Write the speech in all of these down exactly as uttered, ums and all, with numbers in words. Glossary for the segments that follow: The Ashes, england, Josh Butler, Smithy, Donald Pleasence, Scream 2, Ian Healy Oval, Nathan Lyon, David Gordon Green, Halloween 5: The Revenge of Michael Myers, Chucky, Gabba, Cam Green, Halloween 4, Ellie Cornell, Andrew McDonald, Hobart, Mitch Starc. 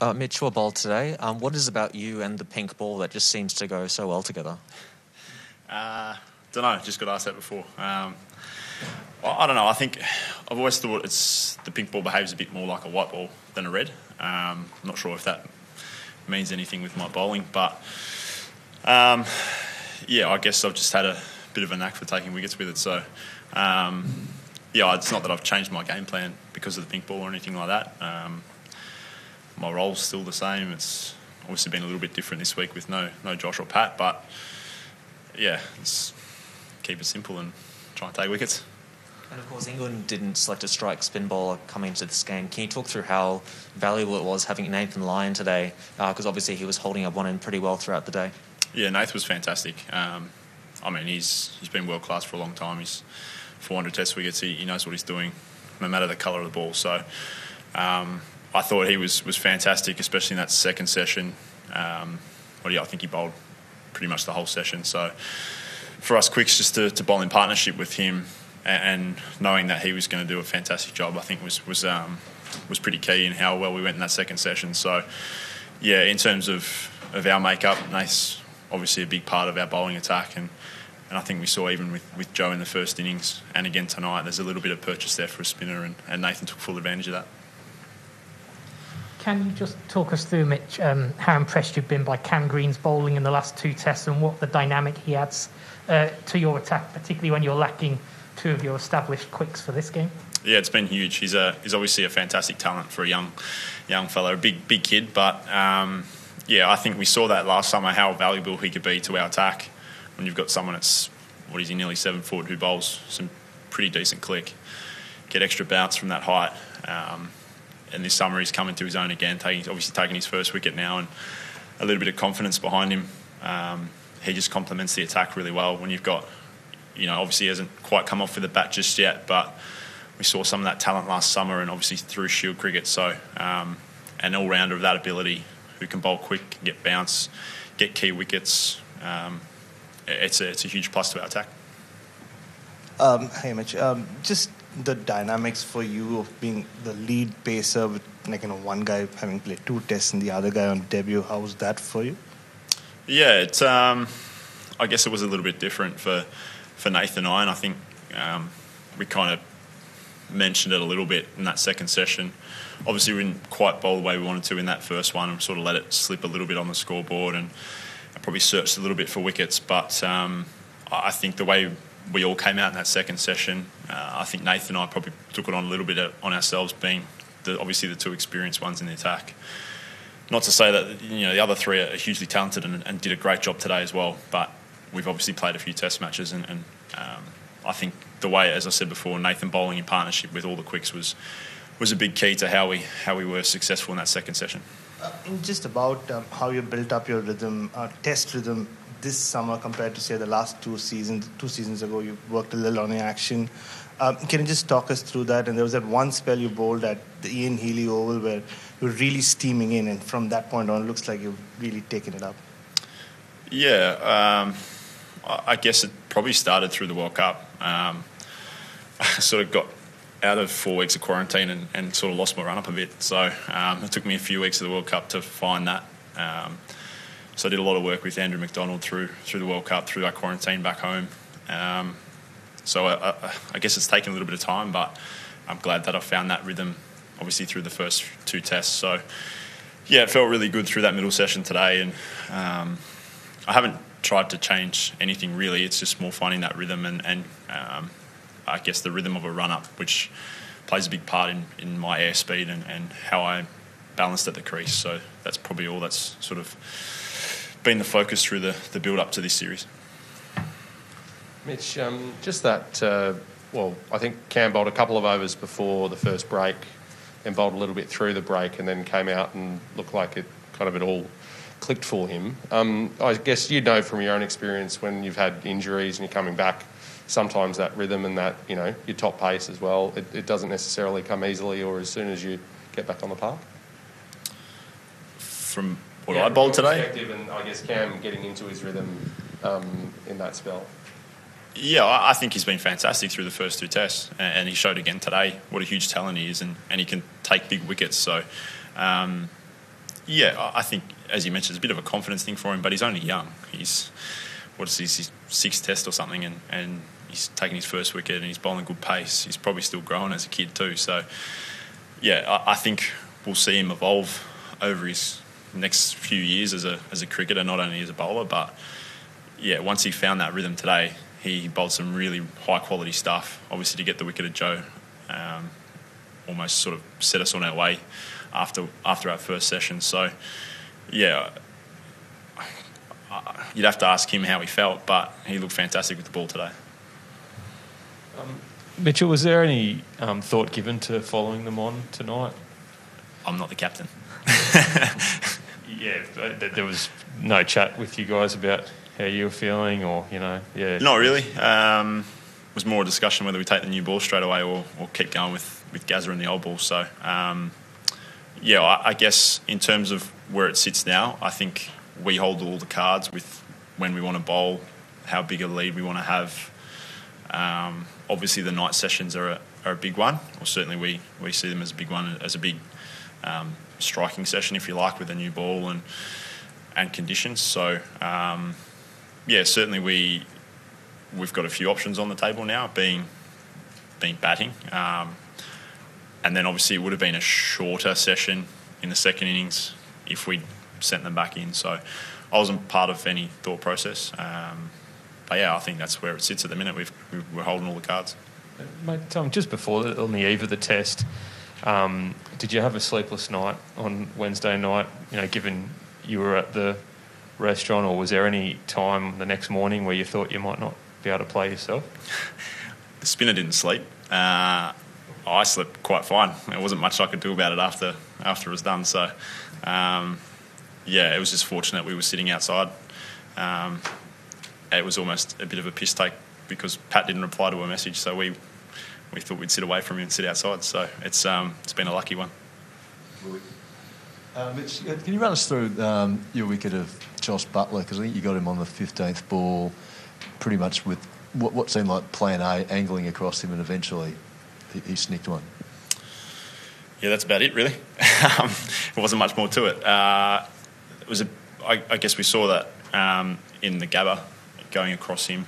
Uh, Mitch, you're bowled today. Um, what is about you and the pink ball that just seems to go so well together? Uh, don't know. Just got asked that before. Um, I don't know. I think I've always thought it's the pink ball behaves a bit more like a white ball than a red. Um, I'm not sure if that means anything with my bowling, but um, yeah, I guess I've just had a bit of a knack for taking wickets with it. So um, yeah, it's not that I've changed my game plan because of the pink ball or anything like that. Um, my role's still the same. It's obviously been a little bit different this week with no no Josh or Pat, but yeah, let's keep it simple and try and take wickets. And of course, England didn't select a strike spin bowler coming into this game. Can you talk through how valuable it was having Nathan Lyon today? Because uh, obviously he was holding up one end pretty well throughout the day. Yeah, Nath was fantastic. Um, I mean, he's he's been world class for a long time. He's four hundred Test wickets. He, he knows what he's doing, no matter the colour of the ball. So um, I thought he was was fantastic, especially in that second session. Um, well, yeah, I think he bowled pretty much the whole session. So for us quicks, just to, to bowl in partnership with him, and knowing that he was going to do a fantastic job, I think was was um, was pretty key in how well we went in that second session. So, yeah, in terms of, of our make-up, Nate's obviously a big part of our bowling attack, and, and I think we saw even with, with Joe in the first innings, and again tonight, there's a little bit of purchase there for a spinner, and, and Nathan took full advantage of that. Can you just talk us through, Mitch, um, how impressed you've been by Cam Green's bowling in the last two tests and what the dynamic he adds uh, to your attack, particularly when you're lacking two of your established quicks for this game? Yeah, it's been huge. He's a he's obviously a fantastic talent for a young young fellow, a big big kid. But um, yeah, I think we saw that last summer how valuable he could be to our attack when you've got someone that's what is he nearly seven foot who bowls some pretty decent click, get extra bounce from that height. Um, and this summer he's coming to his own again, taking obviously taking his first wicket now and a little bit of confidence behind him. Um, he just complements the attack really well when you've got. You know, obviously he hasn't quite come off with the bat just yet, but we saw some of that talent last summer and obviously through Shield cricket. So um, an all-rounder of that ability who can bowl quick, get bounce, get key wickets. Um, it's, a, it's a huge plus to our attack. Um, hey, Mitch. Um, just the dynamics for you of being the lead pacer with, like, you know, one guy having played two tests and the other guy on debut. How was that for you? Yeah, it's, um, I guess it was a little bit different for... For Nathan and I, and I think um, we kind of mentioned it a little bit in that second session. Obviously, we didn't quite bowl the way we wanted to in that first one and sort of let it slip a little bit on the scoreboard and probably searched a little bit for wickets. But um, I think the way we all came out in that second session, uh, I think Nathan and I probably took it on a little bit on ourselves, being the, obviously the two experienced ones in the attack. Not to say that, you know, the other three are hugely talented and, and did a great job today as well, but we've obviously played a few test matches and, and um, I think the way, as I said before, Nathan bowling in partnership with all the quicks was was a big key to how we how we were successful in that second session. Uh, just about um, how you built up your rhythm, uh, test rhythm this summer compared to, say, the last two seasons, two seasons ago, you worked a little on your action. Um, can you just talk us through that? And there was that one spell you bowled at the Ian Healy Oval where you were really steaming in, and from that point on, it looks like you've really taken it up. Yeah, um... I guess it probably started through the World Cup. Um, I sort of got out of four weeks of quarantine and, and sort of lost my run-up a bit. So um, it took me a few weeks of the World Cup to find that. Um, so I did a lot of work with Andrew McDonald through through the World Cup, through our quarantine back home. Um, so I, I, I guess it's taken a little bit of time, but I'm glad that I found that rhythm, obviously, through the first two tests. So, yeah, it felt really good through that middle session today. And um, I haven't tried to change anything really. It's just more finding that rhythm and, and um, I guess the rhythm of a run-up, which plays a big part in, in my airspeed and, and how I balanced at the crease. So that's probably all that's sort of been the focus through the, the build-up to this series. Mitch, um, just that, uh, well, I think Cam bowled a couple of overs before the first break and bowled a little bit through the break and then came out and looked like it kind of it all clicked for him. Um, I guess you know from your own experience when you've had injuries and you're coming back, sometimes that rhythm and that, you know, your top pace as well, it, it doesn't necessarily come easily or as soon as you get back on the park. From what yeah, I bowled today? And I guess Cam getting into his rhythm um, in that spell. Yeah, I think he's been fantastic through the first two tests and he showed again today what a huge talent he is and, and he can take big wickets. So, um, Yeah, I think, as you mentioned, it's a bit of a confidence thing for him, but he's only young. He's, what is this, his sixth test or something, and, and he's taking his first wicket and he's bowling good pace. He's probably still growing as a kid too. So, yeah, I, I think we'll see him evolve over his next few years as a as a cricketer, not only as a bowler. But, yeah, once he found that rhythm today, he bowled some really high-quality stuff. Obviously, to get the wicket at Joe, um, almost sort of set us on our way after after our first session. So, yeah, you'd have to ask him how he felt, but he looked fantastic with the ball today. Um, Mitchell, was there any um, thought given to following them on tonight? I'm not the captain. Yeah, there was no chat with you guys about how you were feeling or, you know, yeah. Not really. Um, it was more a discussion whether we take the new ball straight away or, or keep going with, with Gazza and the old ball. So, um, yeah, I, I guess in terms of where it sits now, I think we hold all the cards with when we want to bowl, how big a lead we want to have. Um, obviously, the night sessions are a, are a big one, or certainly we, we see them as a big one, as a big um, striking session, if you like, with a new ball and and conditions. So, um, yeah, certainly we we've got a few options on the table now, being being batting, um, and then obviously it would have been a shorter session in the second innings if we sent them back in. So, I wasn't part of any thought process. Um, But yeah, I think that's where it sits at the minute. We've, we're holding all the cards. Mate, um, just before, on the eve of the test, um, did you have a sleepless night on Wednesday night, you know, given you were at the restaurant, or was there any time the next morning where you thought you might not be able to play yourself? The spinner didn't sleep. Uh, I slept quite fine. There wasn't much I could do about it after, after it was done. So, um, yeah, it was just fortunate we were sitting outside. Um It was almost a bit of a piss take because Pat didn't reply to a message, so we we thought we'd sit away from him and sit outside. So it's um, it's been a lucky one. Uh, Mitch, can you run us through um, your wicket of Josh Butler? Because I think you got him on the fifteenth ball, pretty much with what, what seemed like plan A angling across him, and eventually he, he snicked one. Yeah, that's about it, really. It wasn't much more to it. Uh, it was a, I, I guess we saw that um, in the Gabba, going across him,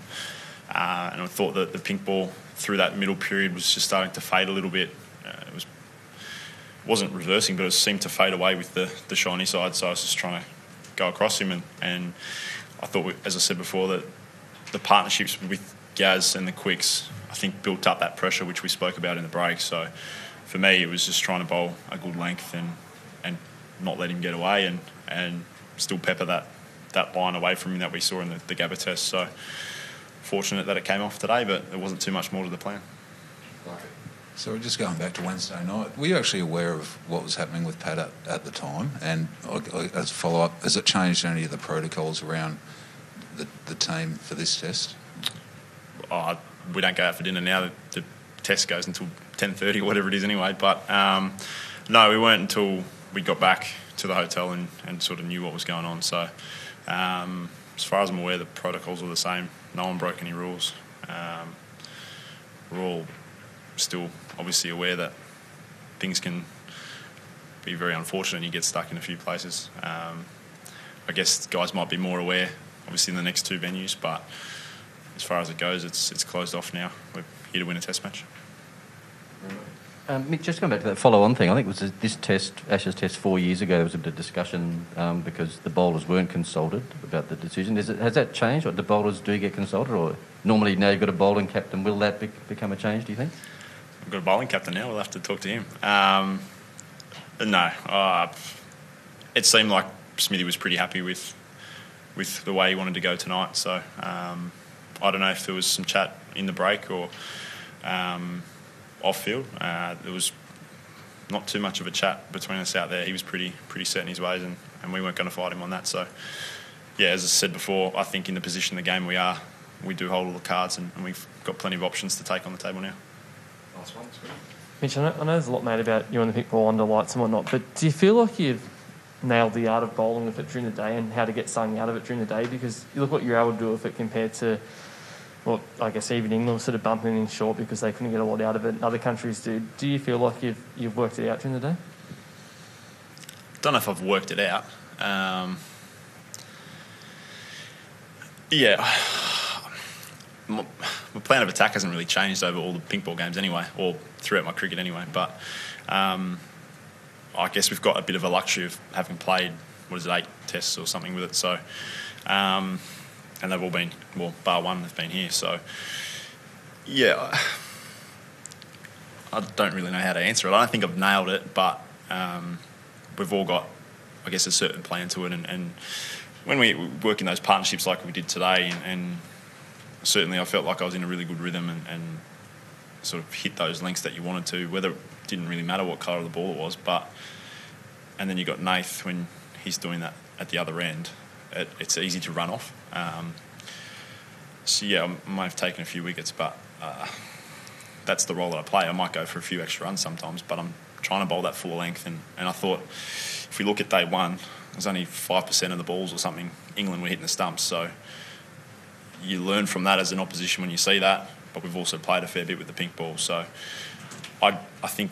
uh, and I thought that the pink ball through that middle period was just starting to fade a little bit. Uh, it was wasn't reversing, but it seemed to fade away with the, the shiny side. So I was just trying to go across him, and, and I thought, we, as I said before, that the partnerships with Gaz and the quicks, I think, built up that pressure which we spoke about in the break. So for me, it was just trying to bowl a good length and and not let him get away, and and still pepper that. that line away from him that we saw in the, the Gabba test. So fortunate that it came off today, but it wasn't too much more to the plan. So just going back to Wednesday night, were you actually aware of what was happening with Pat at, at the time? And as a follow-up, has it changed any of the protocols around the, the team for this test? Oh, we don't go out for dinner now. The, the test goes until ten thirty, whatever it is anyway. But, um, no, we weren't until we got back to the hotel and, and sort of knew what was going on. So... Um, as far as I'm aware, the protocols were the same. No one broke any rules. Um, we're all still obviously aware that things can be very unfortunate and you get stuck in a few places. Um, I guess guys might be more aware, obviously, in the next two venues, but as far as it goes, it's it's closed off now. We're here to win a test match. Um, Mick, just going back to that follow-on thing, I think it was this test, Ashes test four years ago, there was a bit of discussion um, because the bowlers weren't consulted about the decision. Is it, has that changed, or do bowlers do get consulted? Or normally now you've got a bowling captain, will that be, become a change, do you think? I've got a bowling captain now, we'll have to talk to him. Um, no, uh, it seemed like Smithy was pretty happy with with the way he wanted to go tonight, so um, I don't know if there was some chat in the break or... Um, off-field. Uh, there was not too much of a chat between us out there. He was pretty pretty set in his ways, and, and we weren't going to fight him on that. So, yeah, as I said before, I think in the position of the game we are, we do hold all the cards, and, and we've got plenty of options to take on the table now. Nice one. Mitch, I know, I know there's a lot made about you and the pink ball under lights and whatnot, but do you feel like you've nailed the art of bowling with it during the day and how to get something out of it during the day? Because you look what you're able to do with it compared to... Well, I guess even England was sort of bumping in short because they couldn't get a lot out of it. Other countries do. Do you feel like you've you've worked it out during the day? don't know if I've worked it out. Um, yeah, my, my plan of attack hasn't really changed over all the pink ball games anyway, or throughout my cricket anyway. But um, I guess we've got a bit of a luxury of having played, what is it, eight tests or something with it. So, um, and they've all been, well, bar one, they've been here. So, yeah, I don't really know how to answer it. I don't think I've nailed it, but um, we've all got, I guess, a certain plan to it. And, and when we work in those partnerships like we did today, and, and certainly I felt like I was in a really good rhythm and, and sort of hit those lengths that you wanted to, whether it didn't really matter what colour of the ball it was. But and then you got Nath when he's doing that at the other end. It, it's easy to run off. Um, so, yeah, I might have taken a few wickets, but uh, that's the role that I play. I might go for a few extra runs sometimes, but I'm trying to bowl that full length. And, and I thought, if we look at day one, there's only five percent of the balls or something England were hitting the stumps. So you learn from that as an opposition when you see that, but we've also played a fair bit with the pink ball. So I, I think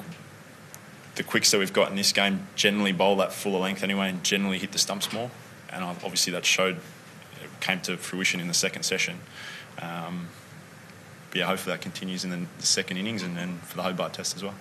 the quicks that we've got in this game generally bowl that fuller length anyway and generally hit the stumps more. And obviously that showed, it came to fruition in the second session. Um, but yeah, hopefully that continues in the second innings and then for the Hobart Test as well.